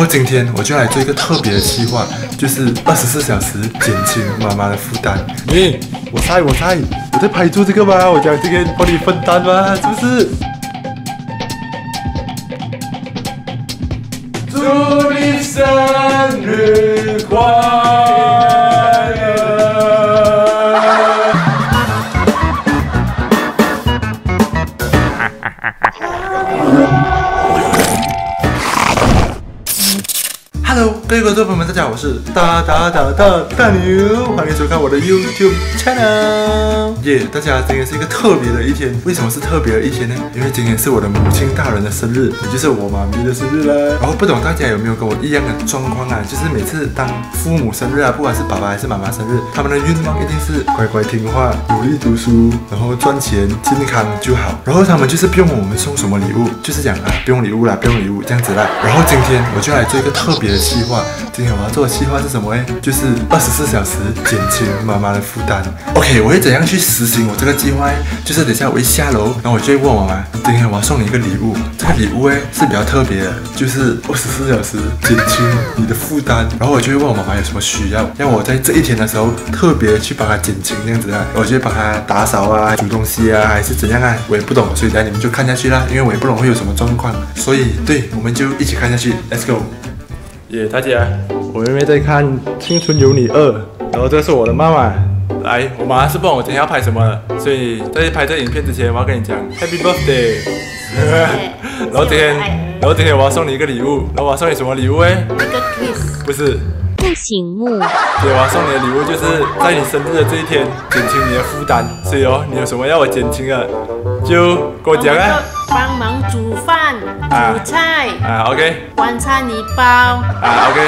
后今天我就来做一个特别的计划，就是24小时减轻妈妈的负担。耶！我在，我在拍住这个吗？我讲这个帮你分担吗？是不是？祝你生日快乐！Hello， 各位观众朋友们，大家好，我是大牛，欢迎收看我的 YouTube channel。耶，大家今天是一个特别的一天，为什么是特别的一天呢？因为今天是我的母亲大人的生日，也就是我妈咪的生日啦。然后不懂大家有没有跟我一样的状况啊？就是每次当父母生日啊，不管是爸爸还是妈妈生日，他们的愿望一定是乖乖听话、努力读书，然后赚钱、健康就好。然后他们就是不用我们送什么礼物，就是讲啊，不用礼物啦，不用礼物这样子啦。然后今天我就来做一个特别的计划，今天我要做的计划是什么？就是24小时减轻妈妈的负担。OK， 我会怎样去实行我这个计划？就是等一下我一下楼，然后我就会问我妈，今天我要送你一个礼物，这个礼物是比较特别的，就是24小时减轻你的负担。然后我就会问我妈妈有什么需要，让我在这一天的时候特别去帮她减轻这样子啊。我就会帮她打扫啊、煮东西啊，还是怎样啊？我也不懂，所以等一下你们就看下去啦，因为我也不懂会有什么状况，所以对，我们就一起看下去 ，Let's go。耶，大家，我妹妹在看《青春有你2》，然后这是我的妈妈。来，我妈是不懂我今天要拍什么了，所以在拍这影片之前，我要跟你讲 Happy Birthday。然后今天我要送你一个礼物，然后我要送你什么礼物？一个 kiss。不是。不醒目。对，我要送你的礼物就是在你生日的这一天减轻你的负担，所以哦，你有什么要我减轻的，就跟我讲啊。帮忙煮饭、煮菜啊 ，OK。晚餐你包啊 ，OK。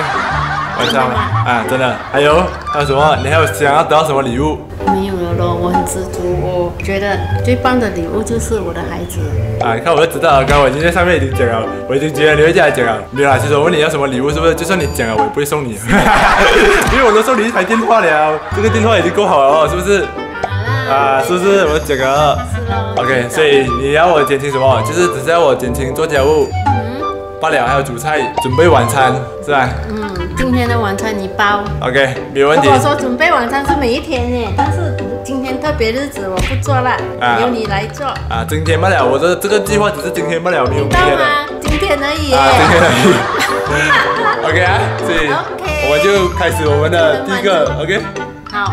晚餐啊，真的。还有什么？你还有想要得到什么礼物？没有了咯，我很知足。我觉得最棒的礼物就是我的孩子。啊，你看我就知道了，刚刚我已经在上面已经讲了，我已经觉得你会这样讲了。没有啦，其实我问你要什么礼物，是不是？就算你讲了，我也不会送你，因为我都送你一台电话了，这个电话已经够好了，是不是？啊，是不是我讲了 ？OK， 所以你要我减轻什么？就是只是要我减轻做家务，罢了，还有煮菜，准备晚餐，是吧？今天的晚餐你包 ，OK， 没问题。如果说准备晚餐是每一天耶，但是今天特别日子我不做了，由你来做。啊，今天罢了，我的这个计划只是今天罢了，没有别的。今天而已。啊，今天而已。OK 啊，所以我们就开始我们的第一个 OK。好。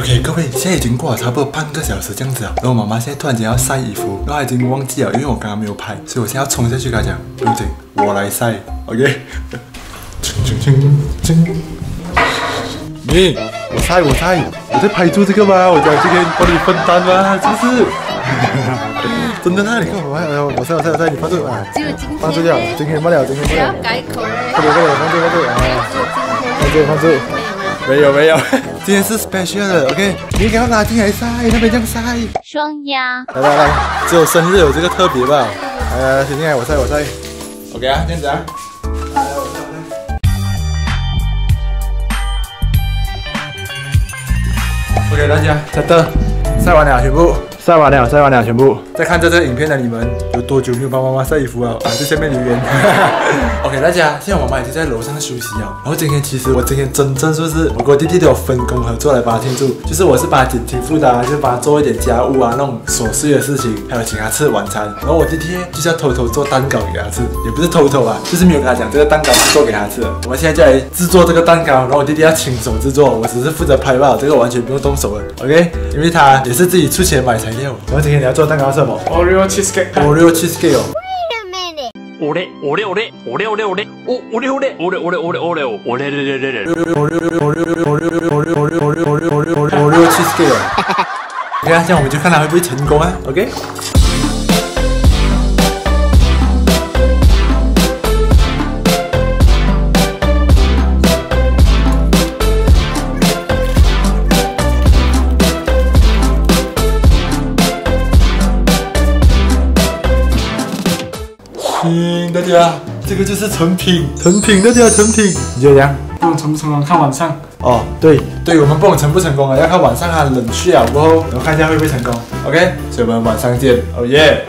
OK， 各位，现在已经过了差不多半个小时这样子了。然后妈妈现在突然间要晒衣服，然后她已经忘记了，因为我刚刚没有拍，所以我现在要冲下去跟她讲，不用紧，我来晒 ，OK。耶，我晒，我在拍住这个吗？我讲这个帮你分担吗？是不是？真的啦，你看我晒，你放住啊，放住掉，今天不要改口，放住。没有，今天是 special 的 ，OK， 你给他拿进来晒，那边这样晒。双鸭。来，只有生日有这个特别吧？来，先进来，我晒 ，OK 啊，这样子啊。来，我晒。OK， 大家，真的，晒完了全部。在看这支影片的你们，有多久没有帮妈妈晒衣服了？在下面留言。OK， 大家，现在我妈已经在楼上休息了。然后其实我今天真正就是我跟我弟弟都有分工合作来帮她庆祝，就是我是帮她减轻负担，就帮她做一点家务啊，那种琐碎的事情，还有请她吃晚餐。然后我弟弟就是要偷偷做蛋糕给她吃，也不是偷偷啊，就是没有跟她讲这个蛋糕是做给她吃的。我们现在就来制作这个蛋糕，然后我弟弟要亲手制作，我只是负责拍吧，这个完全不用动手了。OK， 因为他也是自己出钱买材料。然后今天你要做蛋糕是什么 ？Oreo cheesecake。Oreo cheesecake 哦。我cheesecake。你看，这样我们就看他会不会成功啊 ？OK。品，大家，这个就是成品，成品，大家成品，你觉得怎样？不能成不成功看晚上。哦，对，对我们不能成不成功啊，要看晚上它冷却了过后，我们看一下会不会成功。OK， 所以我们晚上见。哦耶！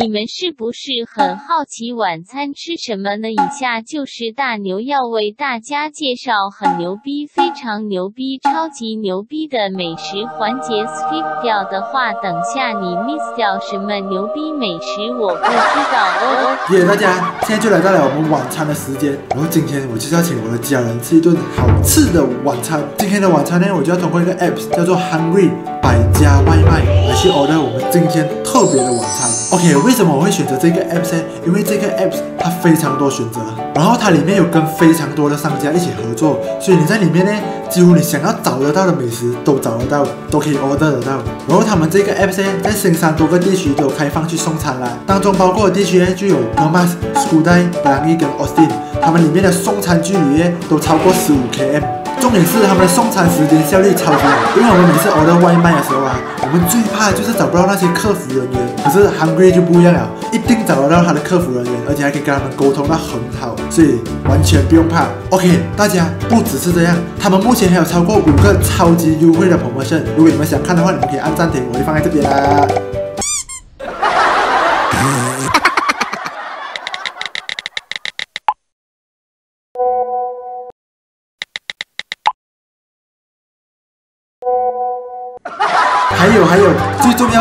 你们是不是很好奇晚餐吃什么呢？以下就是大牛要为大家介绍很牛逼、非常牛逼、超级牛逼的美食环节。skip 掉的话，等下你 miss 掉什么牛逼美食我不知道哦。耶，大家，现在就来到了我们晚餐的时间。然后今天我就是要请我的家人吃一顿好吃的晚餐。今天的晚餐呢，我就要通过一个 app 叫做 Hungry 百家外卖来去 order 我们今天特别的晚餐。OK。 为什么我会选择这个 app 呢？因为这个 app 它非常多选择，然后它里面有跟非常多的商家一起合作，所以你在里面呢，几乎你想要找得到的美食都找得到，都可以 order 得到。然后他们这个 app 呢，在新山多个地区都有开放去送餐啦，当中包括的地区呢就有 Nomas、Skudai、Pelangi 跟 Austin， 他们里面的送餐距离呢都超过15 km。 重点是他们的送餐时间效率超级好，因为我们每次 order 外卖的时候啊，我们最怕就是找不到那些客服人员，可是 Hungry 就不一样了，一定找得到他的客服人员，而且还可以跟他们沟通到很好，所以完全不用怕。OK， 大家不只是这样，他们目前还有超过5个超级优惠的 promotion， 如果你们想看的话，你们可以按暂停，我会放在这边啦。还有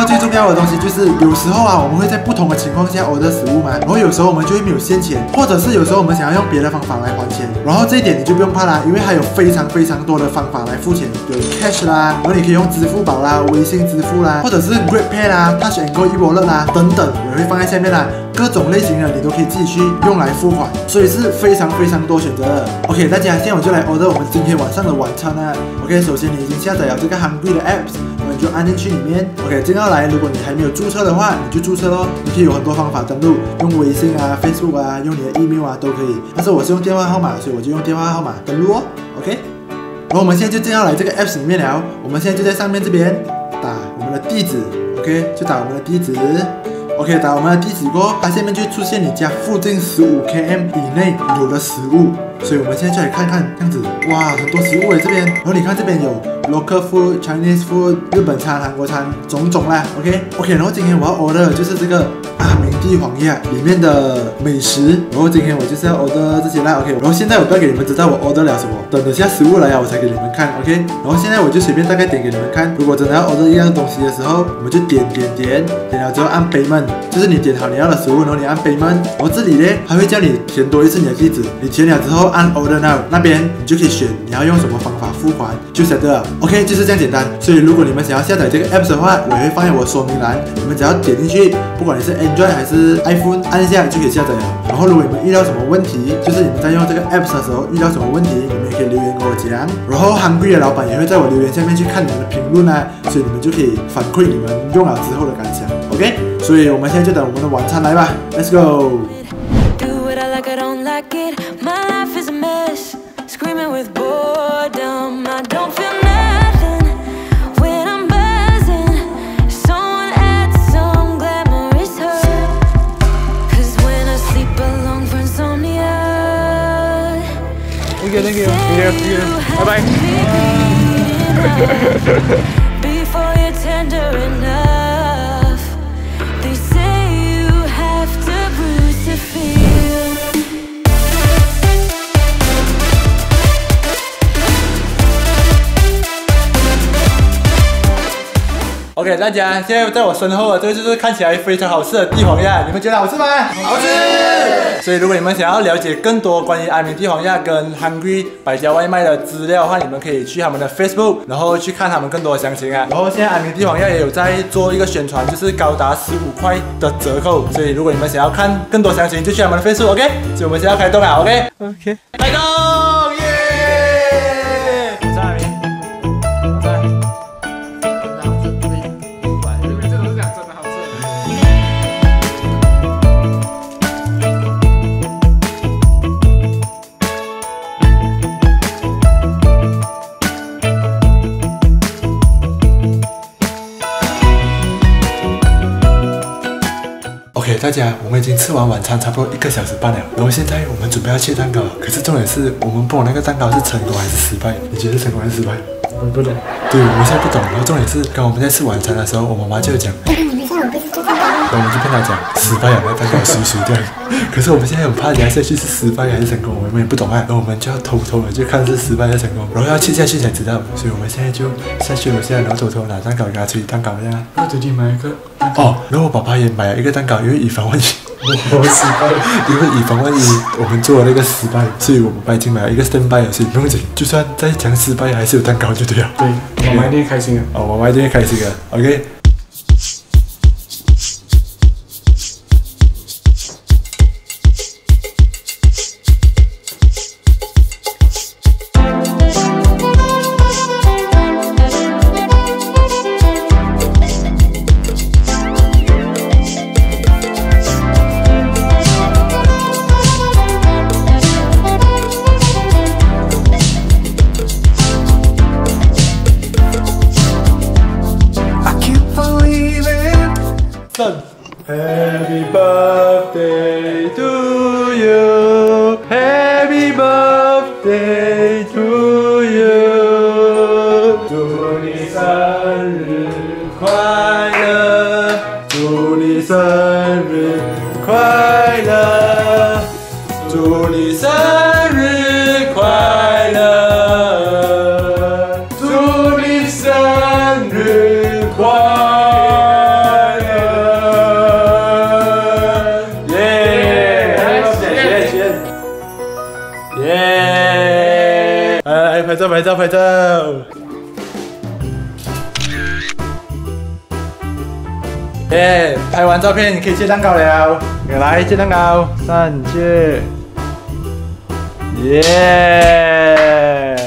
最重要的东西就是，有时候啊，我们会在不同的情况下 order 食物嘛，然后有时候我们就会没有现钱，或者是有时候我们想要用别的方法来还钱，然后这一点你就不用怕啦，因为还有非常多的方法来付钱，有 cash 啦，然后你可以用支付宝啦、微信支付啦，或者是 Grab Pay 啦、Touch & Go e-wallet 啦等等，我会放在下面啦。 各种类型的你都可以自己去用来付款，所以是非常多选择的。OK， 大家，现在我就来 order 我们今天晚上的晚餐啦。OK， 首先你已经下载了这个 Hungry 的 apps， 那你就按进去里面。OK， 接下来如果你还没有注册的话，你就注册咯。你可以有很多方法登录，用微信啊、Facebook 啊，用你的 email 啊都可以。但是我是用电话号码，所以我就用电话号码登录哦。OK， 然后我们现在就进到来这个 apps 里面了。我们现在就在上面这边打我们的地址 ，OK， 就打我们的地址。 OK， 打我们的地址过后，它下面就出现你家附近15 km 以内有的食物，所以我们现在就来看看，这样子，哇，很多食物诶这边。然后你看这边有 local food、Chinese food、日本餐、韩国餐，种种啦。OK， 然后今天我要 order 就是这个阿明帝黄鸭里面的美食，然后今天我就是要 order 这些啦。OK， 然后现在我不要给你们知道我 order 了什么，等等下食物来了我才给你们看。OK， 然后现在我就随便大概点给你们看，如果真的要 order 一样东西的时候，我们就点了之后按 payment。 就是你点好你要的食物，然后你按 payment， 然后这里呢还会叫你填多一次你的地址，你填了之后按 order now， 那边你就可以选你要用什么方法付款，就晓得了。OK， 就是这样简单。所以如果你们想要下载这个 app 的话，我也会放在我说明栏，你们只要点进去，不管你是 Android 还是 iPhone， 按一下就可以下载了。然后如果你们遇到什么问题，就是你们在用这个 app 的时候遇到什么问题，你们也可以留言跟我讲。然后 Hungry 的老板也会在我留言下面去看你们的评论啊，所以你们就可以反馈你们用了之后的感想。OK。 所以我们现在就等我们的晚餐来吧 ，Let's go。Thank you， 拜拜。OK， 大家，现在在我身后的这个就是看起来非常好吃的帝皇鸭，你们觉得好吃吗？好吃！所以如果你们想要了解更多关于阿明帝皇鸭跟 Hungry 百家外卖的资料的话，你们可以去他们的 Facebook， 然后去看他们更多的详情啊。然后现在阿明帝皇鸭也有在做一个宣传，就是高达15块的折扣，所以如果你们想要看更多详情，就去他们的 Facebook，OK？、Okay？ 所以我们现在要开动了 ，OK？OK， 开动！ OK， OK， 大家，我们已经吃完晚餐差不多1个小时半了。然后现在我们准备要切蛋糕了，可是重点是我们不懂那个蛋糕是成功还是失败？你觉得成功还是失败？我不懂。对，我们现在不懂。然后重点是，刚我们在吃晚餐的时候，我妈妈就讲，然后我们就跟她讲失败了，那蛋糕熟熟掉。可是我们现在很怕聊下去是失败还是成功，我们也不懂啊。然后我们就要偷偷的就看是失败还是成功，然后要切下去才知道。所以我们现在就下去楼下，然后偷偷拿蛋糕给她吹蛋糕一下。那最近买一个蛋糕哦，然后我爸爸也买了一个蛋糕，因为以防万一。我失败，因为以防万一我们做了那个失败，所以我们已经买了一个 standby 了，所以不用紧，就算再讲失败还是有蛋糕就对了。对，我妈一定开心啊！哦，我妈一定开心啊 ！OK。Happy birthday to you. Happy birthday to you. 祝你生日快乐，祝你生日快乐，祝你生日快乐，祝你生日快乐。 拍照拍照拍照！耶！ 拍完照片你可以切蛋糕了，来切蛋糕，3、4，耶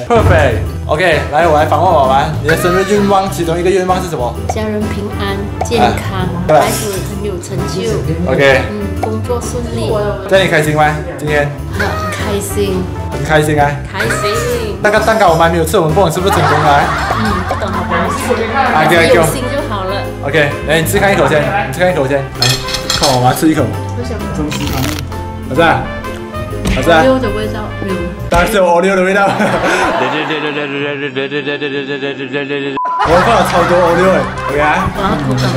！Perfect。OK， 来我来访问我吧。你的生日愿望其中一个愿望是什么？家人平安健康，孩子很有成就。OK。工作顺利。这样你开心吗？今天？很开心。很开心啊！开心。 那个蛋糕我们还没有吃，我们不懂是不是成功了？嗯，不懂好不好？啊，给我，有心就好了。OK， 来你吃看一口先，你吃看一口先。来，看我妈吃一口。我想吃中式糖。老师，老师。Oreo 的味道，没有。当然是有 Oreo 的味道。我放了超多 Oreo 哎 ，OK 啊。我要吐等我。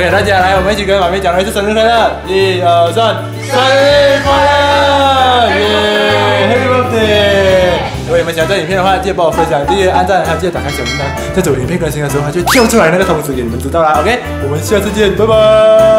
OK， 大家来，我们一起跟妈咪讲一次生日快乐，1、2、3， 生日快乐，耶 ，Happy Birthday。 如果你们喜欢这影片的话，记得帮我分享、订阅、按赞，还有记得打开小铃铛，在我影片更新的时候，它就跳出来那个通知给你们知道啦。OK， 我们下次见，拜拜。